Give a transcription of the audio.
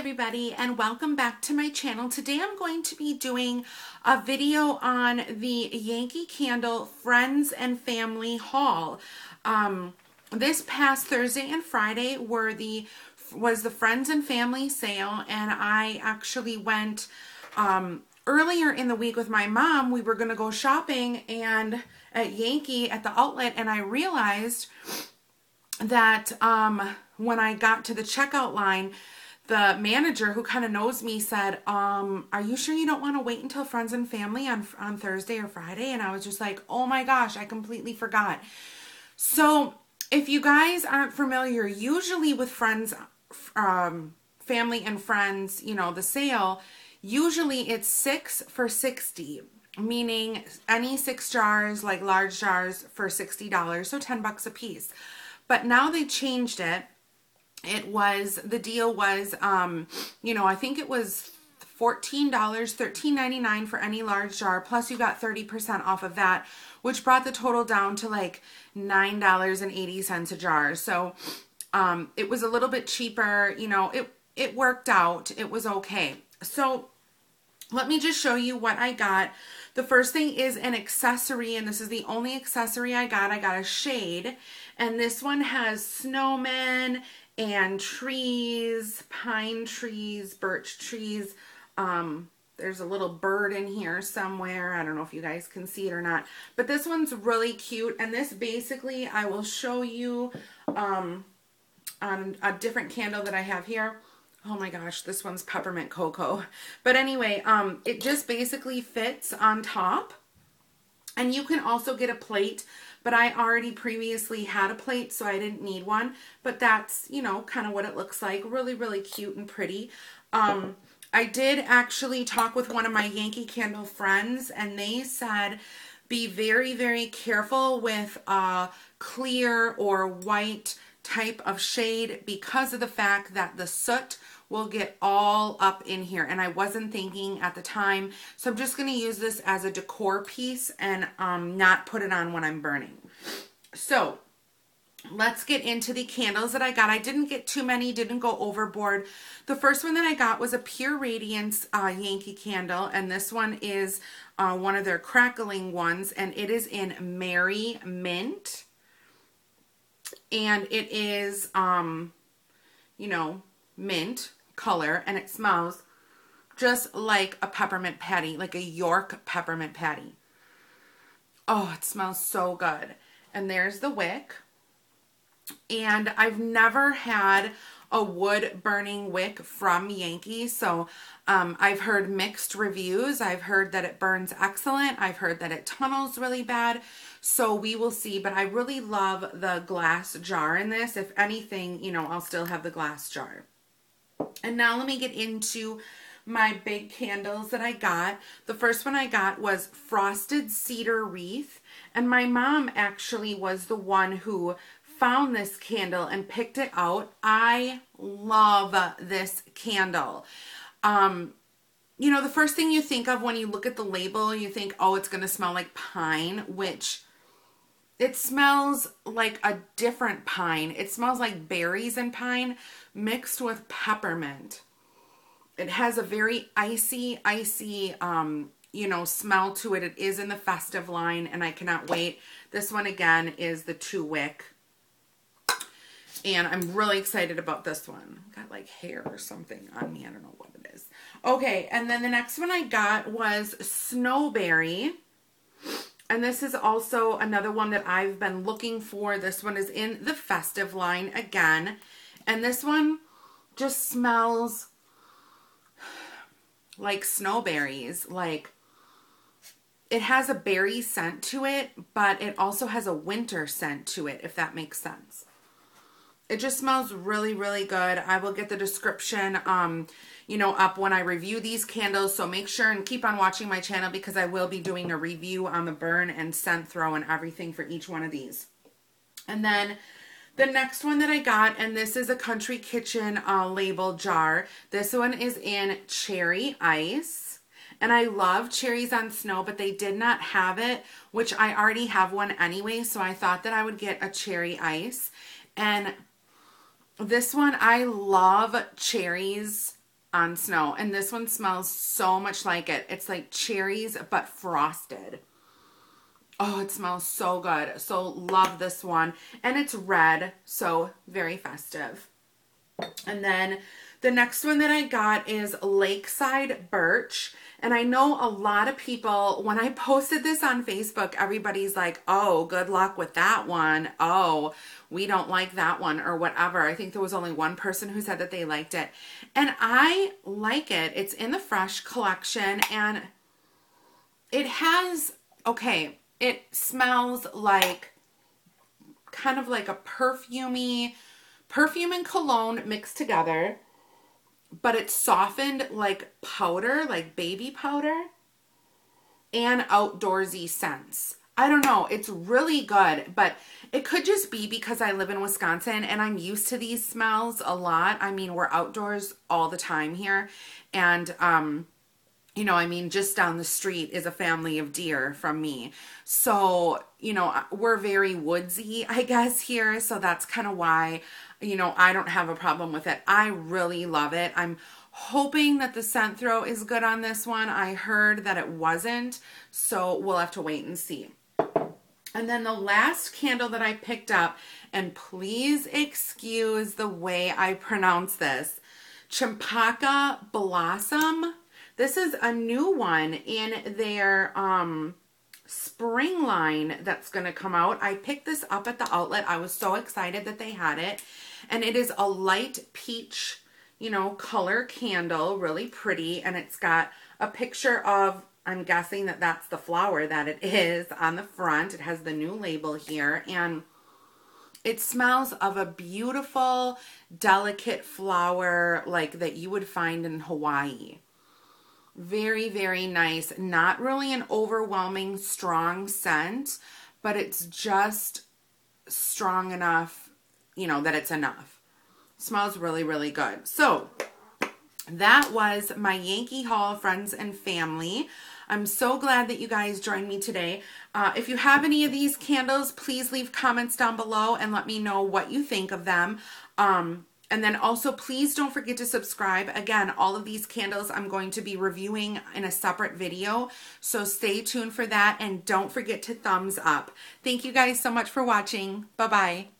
Everybody, and welcome back to my channel. Today I'm going to be doing a video on the Yankee Candle Friends and Family Haul. This past Thursday and Friday was the Friends and Family sale, and I actually went earlier in the week with my mom. We were going to go shopping and at Yankee at the outlet, and I realized that when I got to the checkout line, the manager, who kind of knows me, said, are you sure you don't want to wait until Friends and Family on Thursday or Friday? And I was just like, oh my gosh, I completely forgot. So if you guys aren't familiar, usually with Friends, Family and Friends, you know, the sale, usually it's 6 for $60, meaning any 6 jars, like large jars, for $60, so 10 bucks a piece. But now they changed it. It was, the deal was, you know, I think it was $14, $13.99 for any large jar, plus you got 30% off of that, which brought the total down to like $9.80 a jar. So it was a little bit cheaper, you know, it worked out, it was okay. So let me just show you what I got. The first thing is an accessory, and this is the only accessory I got. I got a shade, and this one has snowmen and trees, pine trees, birch trees. There's a little bird in here somewhere. I don't know if you guys can see it or not, but this one's really cute. And this basically, I will show you on a different candle that I have here. Oh my gosh, this one's peppermint cocoa. But anyway, it just basically fits on top. And you can also get a plate, but I already previously had a plate, so I didn't need one. But that's, you know, kind of what it looks like. Really, really cute and pretty. I did actually talk with one of my Yankee Candle friends, and they said be very, very careful with clear or white type of shade because of the fact that the soot will get all up in here, and I wasn't thinking at the time, so I'm just going to use this as a decor piece and not put it on when I'm burning. So let's get into the candles that I got. I didn't get too many, didn't go overboard. The first one that I got was a Pure Radiance Yankee Candle, and this one is one of their crackling ones, and it is in Merry Mint, and it is you know, mint color, and it smells just like a peppermint patty, like a York peppermint patty. Oh, it smells so good. And there's the wick, and I've never had a wood burning wick from Yankee, so I've heard mixed reviews. I've heard that it burns excellent. I've heard that it tunnels really bad, so we will see. But I really love the glass jar in this. If anything, you know, I'll still have the glass jar. And now let me get into my big candles that I got. The first one I got was Frosted Cedar Wreath, and my mom actually was the one who found this candle and picked it out. I love this candle. You know, the first thing you think of when you look at the label, you think, oh, it's going to smell like pine, which it smells like a different pine. It smells like berries and pine mixed with peppermint. It has a very icy, icy, you know, smell to it. It is in the festive line, and I cannot wait. This one again is the 2 wick. And I'm really excited about this one. Got like hair or something on me. I don't know what it is. Okay, and then the next one I got was Snowberry. And this is also another one that I've been looking for. This one is in the festive line again. And this one just smells like snowberries. Like, it has a berry scent to it, but it also has a winter scent to it, if that makes sense. It just smells really, really good. I will get the description, you know, up when I review these candles. So make sure and keep on watching my channel, because I will be doing a review on the burn and scent throw and everything for each one of these. And then the next one that I got, and this is a Country Kitchen label jar. This one is in Cherry Ice. And I love cherries on snow, but they did not have it, which I already have one anyway. So I thought that I would get a Cherry Ice. And this one, I love cherries on snow. And this one smells so much like it. It's like cherries, but frosted. Oh, it smells so good. So love this one. And it's red, so very festive. And then the next one that I got is Lakeside Birch. And I know a lot of people, when I posted this on Facebook, everybody's like, oh, good luck with that one. Oh, we don't like that one or whatever. I think there was only one person who said that they liked it. And I like it. It's in the Fresh collection and it has, okay, it smells like kind of like a perfumey, perfume and cologne mixed together, but it's softened like powder, like baby powder, and outdoorsy scents. I don't know. It's really good, but it could just be because I live in Wisconsin and I'm used to these smells a lot. I mean, we're outdoors all the time here. And, you know, I mean, just down the street is a family of deer from me. So, you know, we're very woodsy, I guess, here. So that's kind of why, you know, I don't have a problem with it. I really love it. I'm hoping that the scent throw is good on this one. I heard that it wasn't, so we'll have to wait and see. And then the last candle that I picked up, and please excuse the way I pronounce this, Champaca Blossom. This is a new one in their spring line that's going to come out. I picked this up at the outlet. I was so excited that they had it. And it is a light peach, you know, color candle, really pretty. And it's got a picture of, I'm guessing that that's the flower that it is on the front. It has the new label here. And it smells of a beautiful, delicate flower like that you would find in Hawaii. Very, very nice. Not really an overwhelming strong scent, but it's just strong enough, you know, that it's enough. Smells really, really good. So that was my Yankee haul, friends and family. I'm so glad that you guys joined me today. If you have any of these candles, please leave comments down below and let me know what you think of them. And then also, please don't forget to subscribe. Again, all of these candles I'm going to be reviewing in a separate video, so stay tuned for that, and don't forget to thumbs up. Thank you guys so much for watching. Bye-bye.